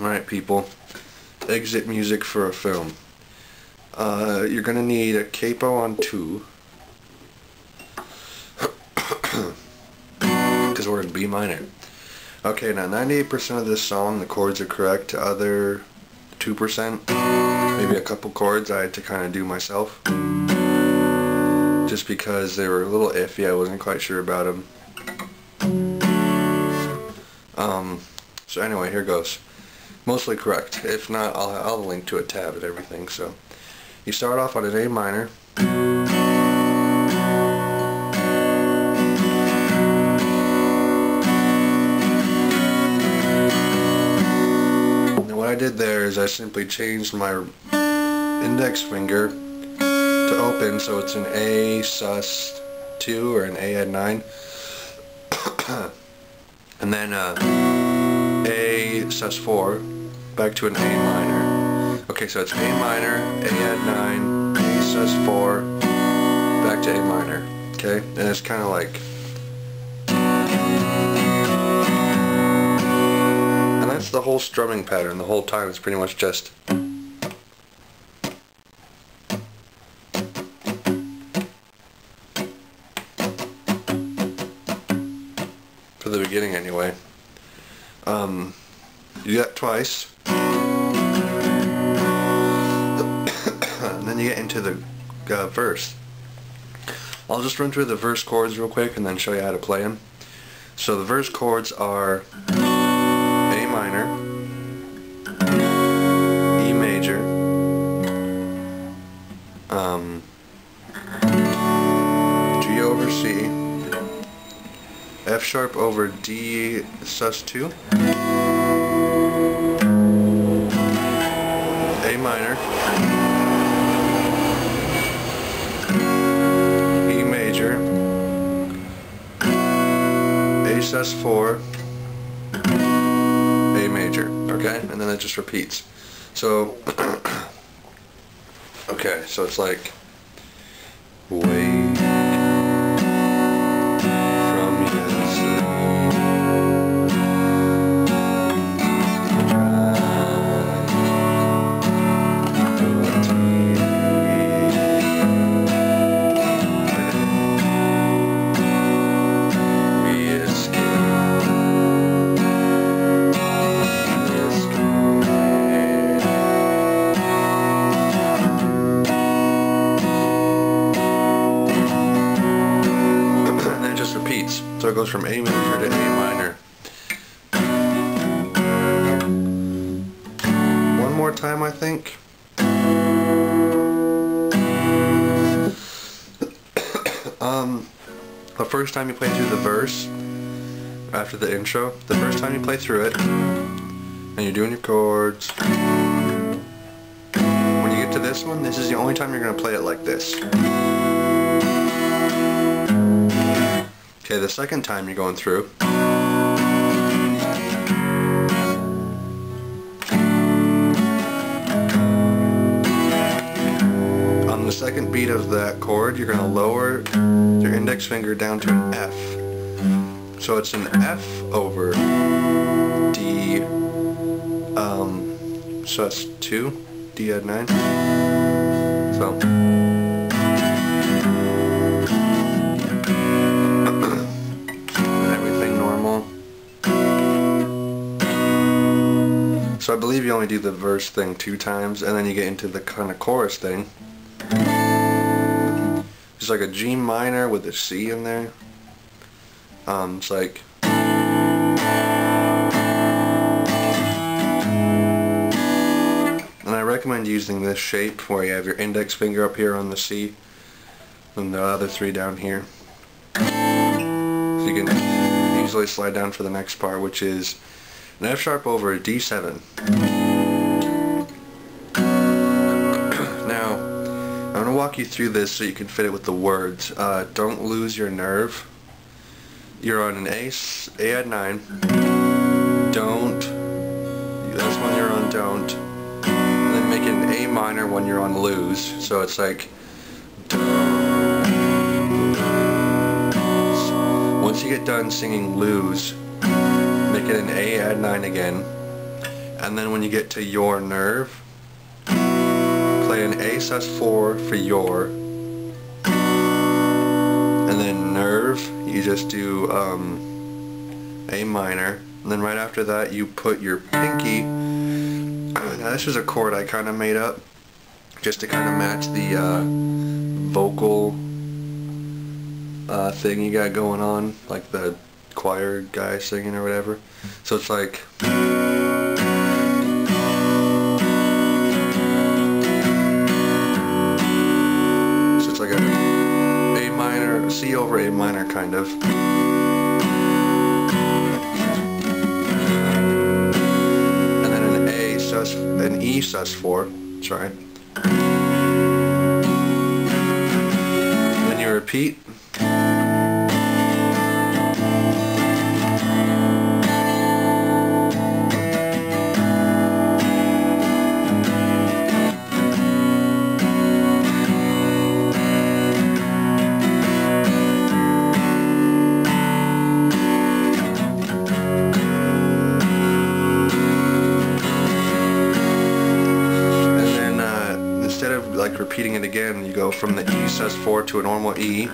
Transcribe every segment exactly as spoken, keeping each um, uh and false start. Alright people, Exit Music for a Film. Uh, you're going to need a capo on two, because we're in B minor. Okay, now ninety-eight percent of this song, the chords are correct. The other two percent, maybe a couple chords I had to kind of do myself, just because they were a little iffy. I wasn't quite sure about them. Um, so anyway, here goes. Mostly correct. If not, I'll, I'll link to a tab and everything. So you start off on an A minor. And what I did there is I simply changed my index finger to open, so it's an A sus two or an A at nine. And then uh, A sus four back to an A minor. Okay, so it's A minor, A at nine, A sus four, back to A minor. Okay, and it's kind of like, and that's the whole strumming pattern the whole time. It's pretty much just. The beginning anyway. Um, you do that twice. And then you get into the uh, verse. I'll just run through the verse chords real quick and then show you how to play them. So the verse chords are A minor, E major, um, G over C, F sharp over D sus two, A minor, E major, A sus four, A major, okay? And then it just repeats. So, okay, so it's like, wait. So it goes from A major to A minor. One more time, I think. um, the first time you play through the verse, after the intro, the first time you play through it, and you're doing your chords. When you get to this one, this is the only time you're going to play it like this. Okay, the second time you're going through, on the second beat of that chord, you're going to lower your index finger down to an F. So it's an F over D, um, so that's two, D at nine, so. So I believe you only do the verse thing two times, and then you get into the kind of chorus thing. It's like a G minor with a C in there. Um, it's like, and I recommend using this shape where you have your index finger up here on the C, and the other three down here. So you can easily slide down for the next part, which is an F sharp over a D seven. Now, I'm going to walk you through this so you can fit it with the words. Uh, don't lose your nerve. You're on an A, A at nine. Don't. That's when you're on don't. And then make it an A minor when you're on lose. So it's like, once you get done singing lose, make it an A add nine again, and and then when you get to your nerve, play an A, so that's four for your, and then nerve, you just do um, A minor, and then right after that you put your pinky. Now this was a chord I kind of made up just to kind of match the uh, vocal uh, thing you got going on, like the choir guy singing or whatever. So it's like, so it's like a A minor, a C over A minor kind of. And then an A sus, an E sus four, sorry. Then you repeat. Like repeating it again, you go from the E sus four to a normal E,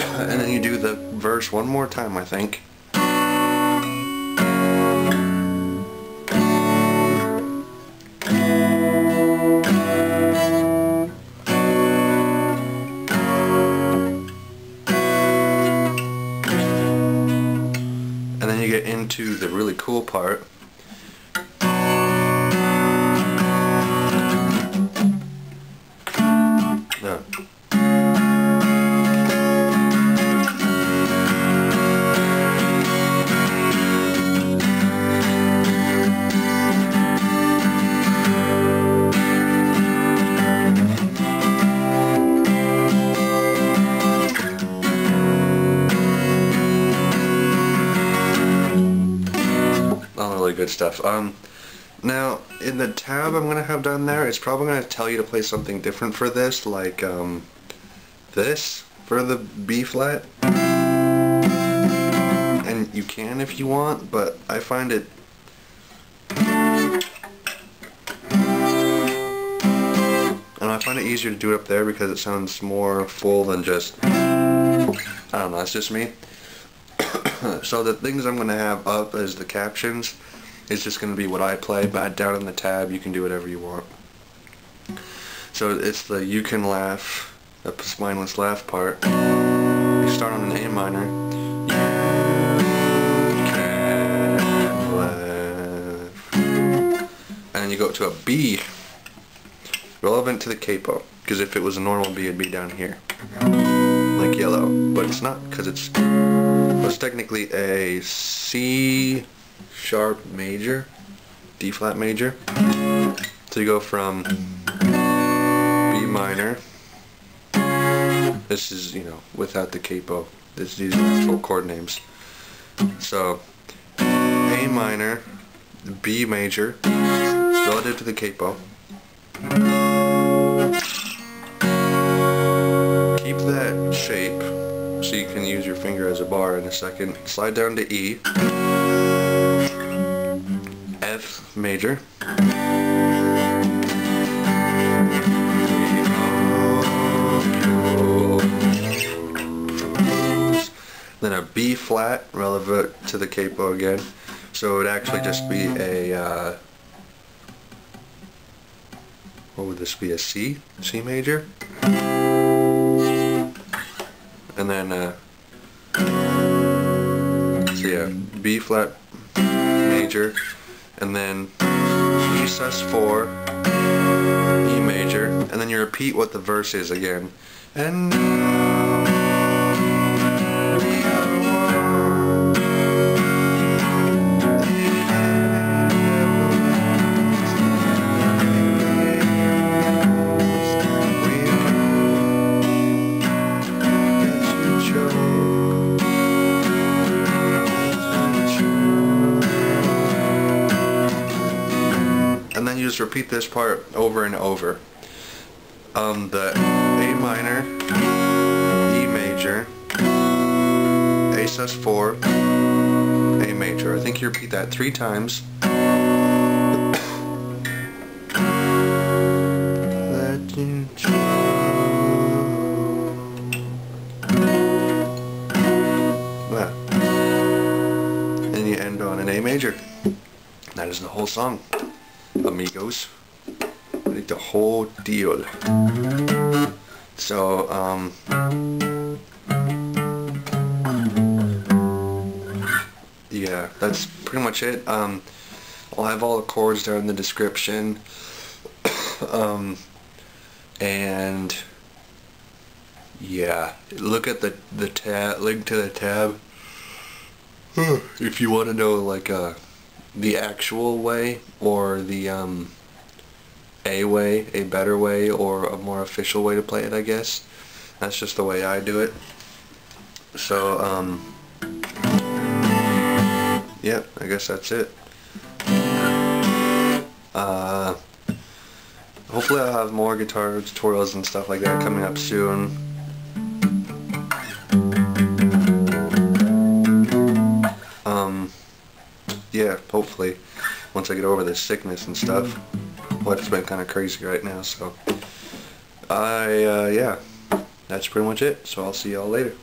and then you do the verse one more time, I think. And then you get into the really cool part. No. All really good stuff. Um, Now, in the tab I'm going to have down there, it's probably going to tell you to play something different for this, like um, this for the B flat. And you can if you want, but I find it... And I find it easier to do it up there because it sounds more full than just... I don't know, that's just me. So the things I'm going to have up as the captions. It's just going to be what I play, but down in the tab you can do whatever you want. So it's the you can laugh, the spineless laugh part. You start on an A minor. You can laugh. And then you go to a B, relevant to the capo, because if it was a normal B, it'd be down here, like yellow. But it's not, because it's, it's technically a C sharp major, D flat major. So you go from B minor. This is, you know, without the capo. This is these full chord names. So A minor, B major, relative to the capo. Keep that shape so you can use your finger as a bar in a second. Slide down to E. F major, then a B flat relevant to the capo again, so it would actually just be a uh, what would this be, a C, C major, and then uh, so yeah, B flat major. And then E sus four, E major, and then you repeat what the verse is again. And you just repeat this part over and over. Um, the A minor, E major, A sus four, A major. I think you repeat that three times. And you end on an A major. That is the whole song, amigos. Like the whole deal. So, um... yeah, that's pretty much it. Um, I'll have all the chords down in the description. um... And yeah, look at the the tab link to the tab if you want to know like uh, the actual way or the um, a way, a better way, or a more official way to play it. I guess that's just the way I do it. So um, yeah, I guess that's it. Uh. Hopefully I'll have more guitar tutorials and stuff like that coming up soon. Um, yeah, hopefully. Once I get over this sickness and stuff. Well, it's been kind of crazy right now, so. I, uh, yeah. That's pretty much it, so I'll see y'all later.